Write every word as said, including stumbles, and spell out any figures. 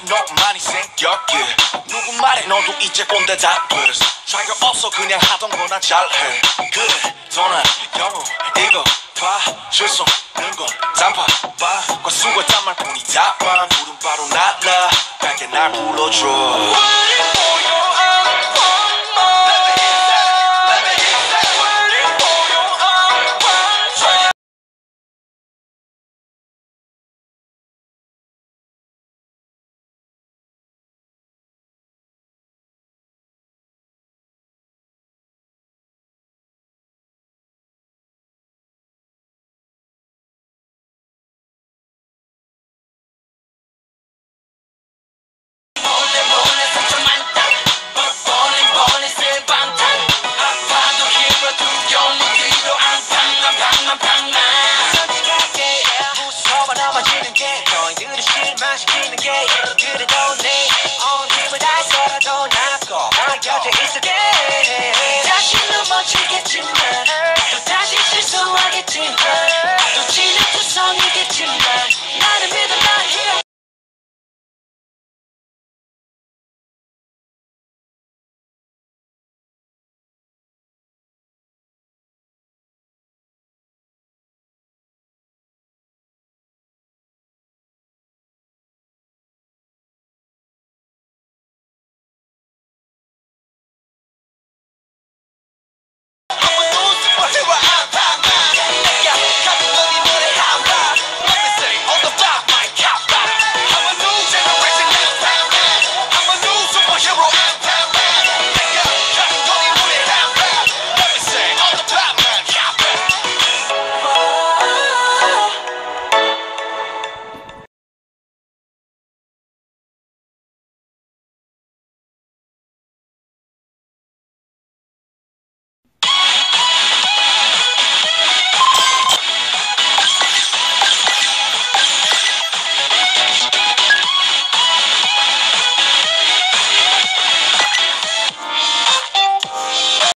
꼴랑긴 너만이 생겼길 누구 말해 너도 이제 꼰대 답을 자격 없어 그냥 하던 거나 잘해 그래 전화 영어 이거 봐줄 수 없는 건 단팥과 수고 짠말 뿐이 답만 부른 바로 날라 밝게 날 불러줘 무서워 넘어지는 게 너희들을 실망시키는 게 그래도